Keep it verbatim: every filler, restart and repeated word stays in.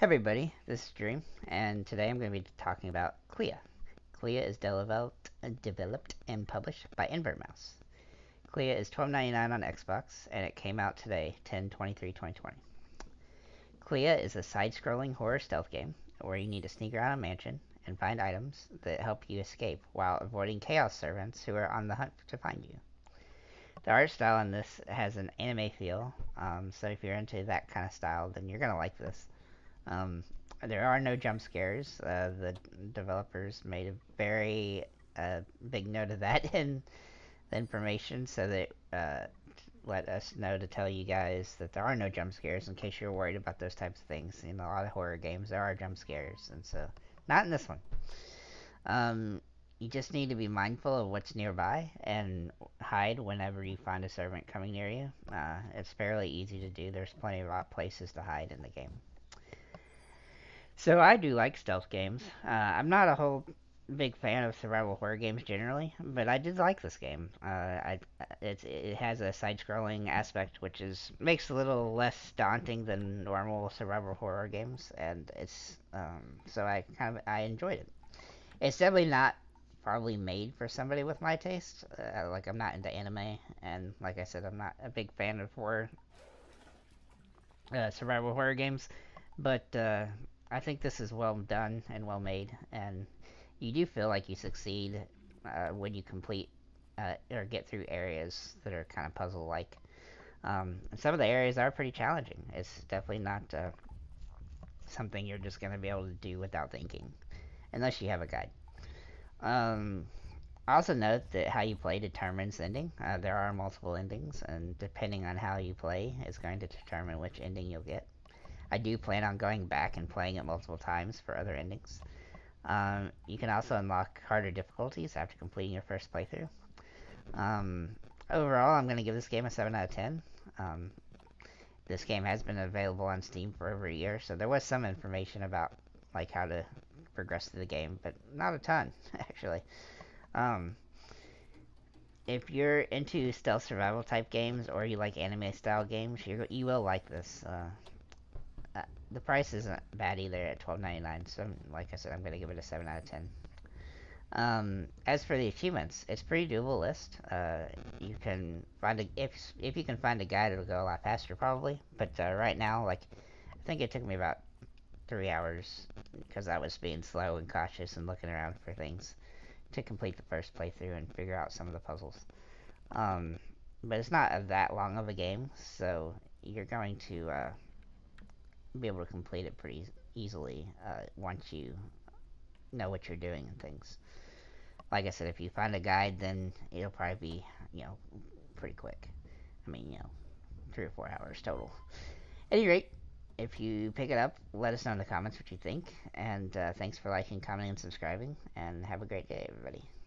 Hey everybody, this is Dream, and today I'm going to be talking about Clea. Clea is developed, developed and published by Invert Mouse. Clea is twelve ninety-nine on Xbox, and it came out today, ten twenty-three twenty twenty. Clea is a side-scrolling horror stealth game where you need to sneak around a mansion and find items that help you escape while avoiding chaos servants who are on the hunt to find you. The art style in this has an anime feel, um, so if you're into that kind of style, then you're going to like this. Um, there are no jump scares. Uh, the developers made a very uh, big note of that in the information, so that uh, let us know to tell you guys that there are no jump scares in case you're worried about those types of things. In a lot of horror games, there are jump scares, and so not in this one. Um, you just need to be mindful of what's nearby and hide whenever you find a servant coming near you. Uh, it's fairly easy to do. There's plenty of places to hide in the game. So I do like stealth games. Uh, I'm not a whole big fan of survival horror games generally, but I did like this game. Uh, I, it's, it has a side-scrolling aspect, which is makes it a little less daunting than normal survival horror games, and it's um, so I kind of I enjoyed it. It's definitely not probably made for somebody with my taste. Uh, like I'm not into anime, and like I said, I'm not a big fan of horror uh, survival horror games, but. Uh, I think this is well done and well made, and you do feel like you succeed uh, when you complete uh, or get through areas that are kind of puzzle-like. Um, some of the areas are pretty challenging. It's definitely not uh, something you're just going to be able to do without thinking, unless you have a guide. Um, also note that how you play determines the ending. Uh, there are multiple endings, and depending on how you play, it's going to determine which ending you'll get. I do plan on going back and playing it multiple times for other endings. Um, you can also unlock harder difficulties after completing your first playthrough. Um, overall, I'm going to give this game a seven out of ten. Um, this game has been available on Steam for over a year, so there was some information about like how to progress through the game, but not a ton, actually. Um, If you're into stealth survival type games, or you like anime style games, you're, you will like this. Uh, Uh, the price isn't bad either at twelve ninety-nine, so I'm, like I said, I'm going to give it a seven out of ten. Um, as for the achievements, it's a pretty doable list. Uh, you can find a, if, if you can find a guide, it'll go a lot faster probably, but uh, right now, like, I think it took me about three hours, because I was being slow and cautious and looking around for things to complete the first playthrough and figure out some of the puzzles. Um, but it's not a, that long of a game, so you're going to, uh, be able to complete it pretty easily uh, once you know what you're doing and things. Like I said, if you find a guide, then it'll probably be, you know, pretty quick. I mean, you know, three or four hours total. At any rate, if you pick it up, let us know in the comments what you think, and uh, thanks for liking, commenting, and subscribing, and have a great day, everybody.